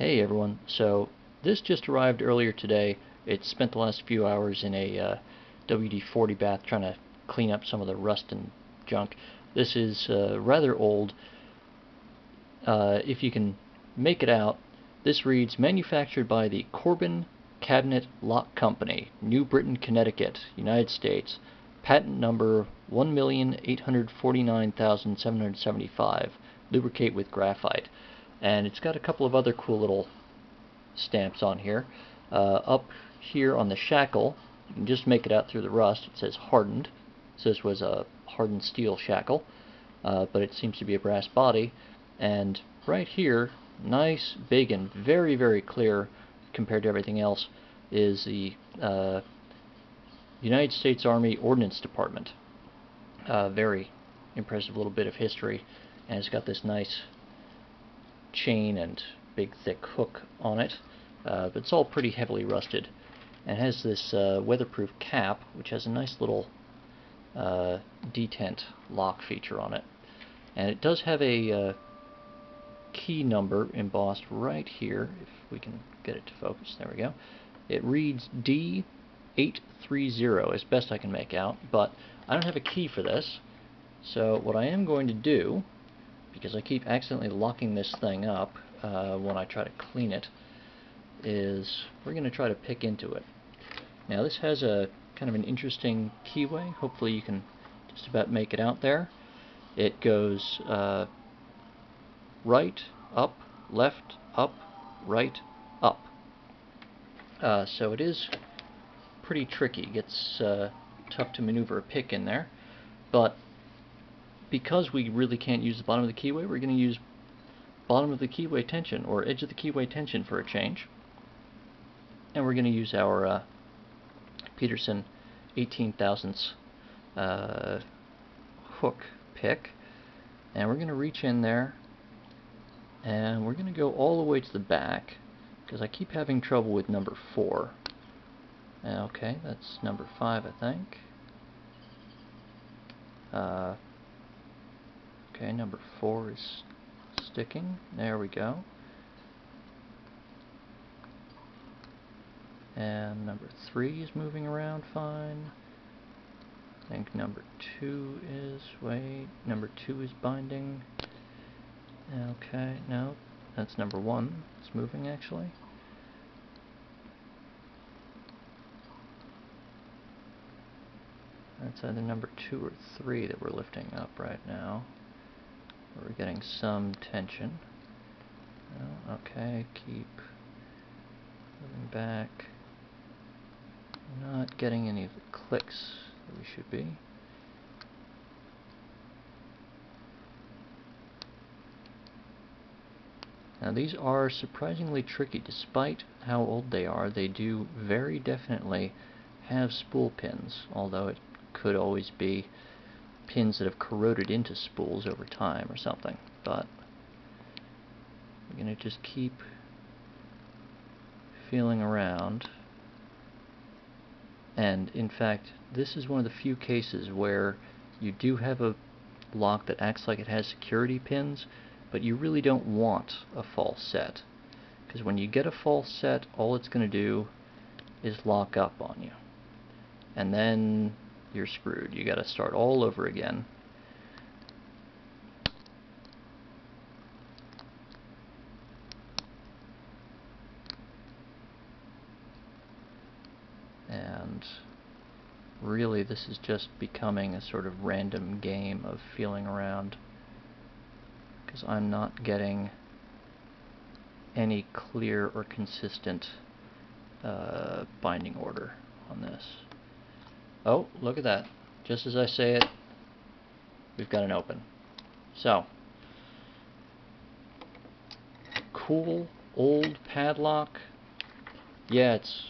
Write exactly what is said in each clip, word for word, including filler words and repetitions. Hey everyone, so this just arrived earlier today. It spent the last few hours in a uh, W D forty bath trying to clean up some of the rust and junk. This is uh, rather old. Uh, if you can make it out, this reads, manufactured by the Corbin Cabinet Lock Company, New Britain, Connecticut, United States, patent number one million eight hundred forty-nine thousand seven hundred seventy-five, lubricate with graphite. And it's got a couple of other cool little stamps on here. Uh, up here on the shackle, you can just make it out through the rust, it says hardened. So this was a hardened steel shackle, uh, but it seems to be a brass body. And right here, nice, big, and very, very clear compared to everything else, is the uh, United States Army Ordnance Department. Uh, very impressive little bit of history. And it's got this nice chain and big thick hook on it, uh, but it's all pretty heavily rusted, and has this uh, weatherproof cap which has a nice little uh, detent lock feature on it, and it does have a uh, key number embossed right here. If we can get it to focus, there we go. It reads D eight three zero as best I can make out, but I don't have a key for this, so what I am going to do, because I keep accidentally locking this thing up uh, when I try to clean it, is we're going to try to pick into it. Now this has a kind of an interesting keyway. Hopefully you can just about make it out there. It goes uh, right, up, left, up, right, up. Uh, so it is pretty tricky. It gets uh, tough to maneuver a pick in there, but because we really can't use the bottom of the keyway, we're going to use bottom of the keyway tension, or edge of the keyway tension for a change. And we're going to use our uh, Peterson eighteen thousandths uh, hook pick. And we're going to reach in there, and we're going to go all the way to the back, because I keep having trouble with number four. Okay, that's number five, I think. Uh... Okay, number four is sticking. There we go. And number three is moving around fine. I think number two is, wait, number two is binding. Okay, no, that's number one. It's moving actually. That's either number two or three that we're lifting up right now. We're getting some tension. Oh, okay, keep moving back. Not getting any of the clicks that we should be. Now these are surprisingly tricky. Despite how old they are, they do very definitely have spool pins, although it could always be pins that have corroded into spools over time or something, but we're going to just keep feeling around. And in fact, this is one of the few cases where you do have a lock that acts like it has security pins, but you really don't want a false set, because when you get a false set, all it's going to do is lock up on you, and then you're screwed. You got to start all over again. And really, this is just becoming a sort of random game of feeling around, because I'm not getting any clear or consistent uh, binding order on this. Oh, look at that. Just as I say it, we've got an open. So, cool old padlock. Yeah, it's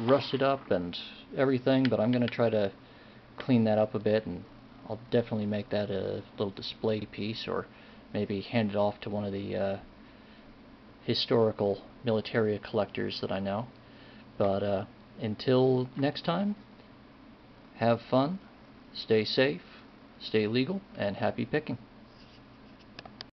rusted up and everything, but I'm going to try to clean that up a bit, and I'll definitely make that a little display piece, or maybe hand it off to one of the uh, historical militaria collectors that I know. But uh, until next time, have fun, stay safe, stay legal, and happy picking.